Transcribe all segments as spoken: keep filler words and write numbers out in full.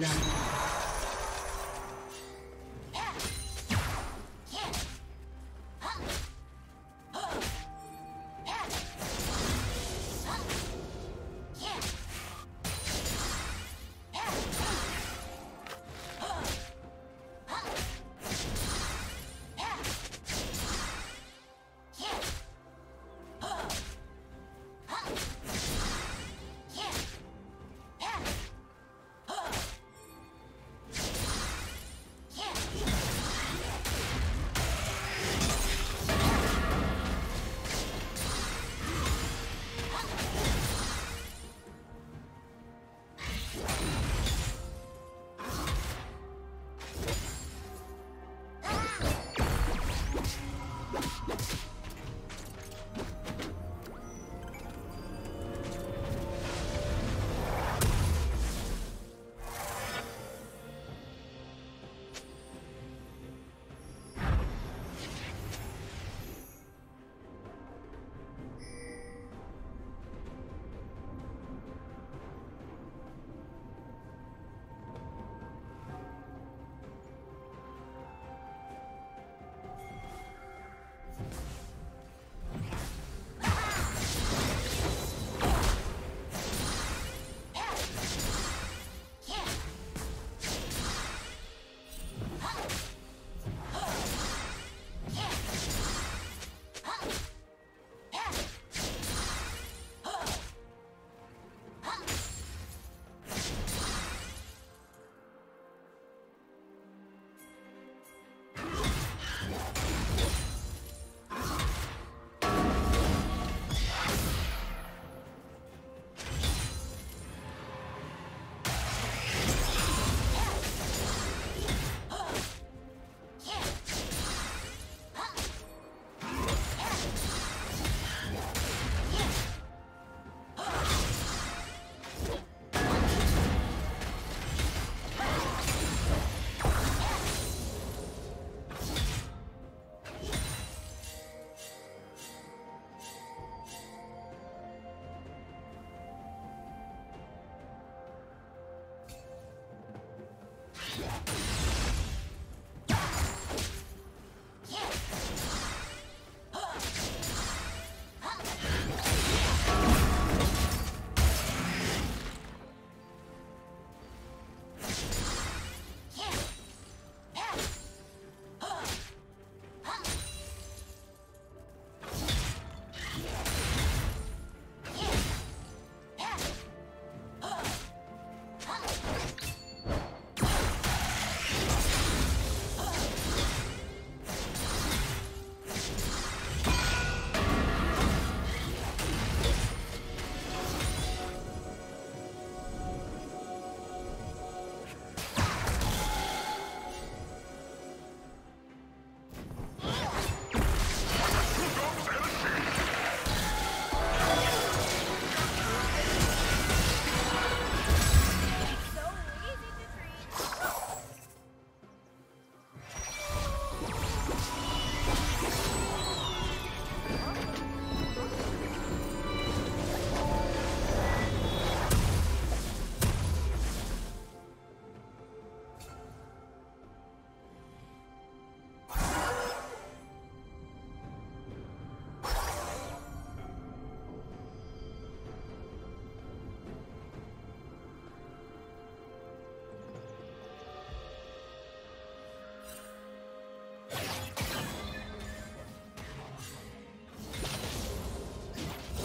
Disconnected. A summoner has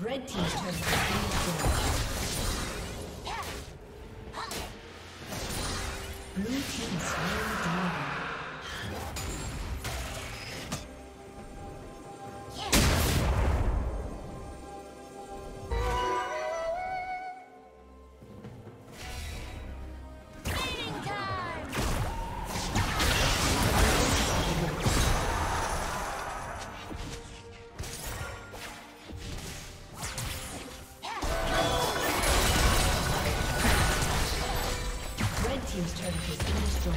Red team's turret has been destroyed. Blue team's slowing down. Blue team's turret has been destroyed.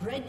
Red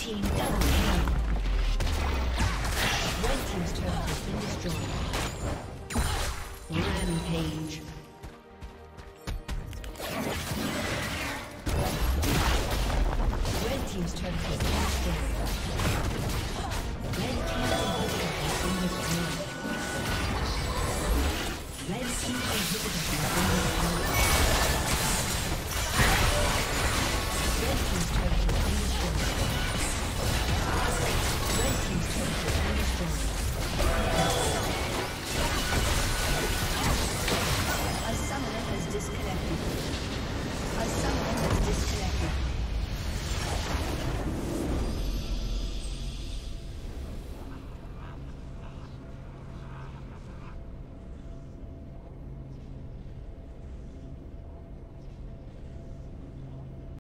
team double kill. Red team's turret has been destroyed. Rampage. Red team's turret has been destroyed.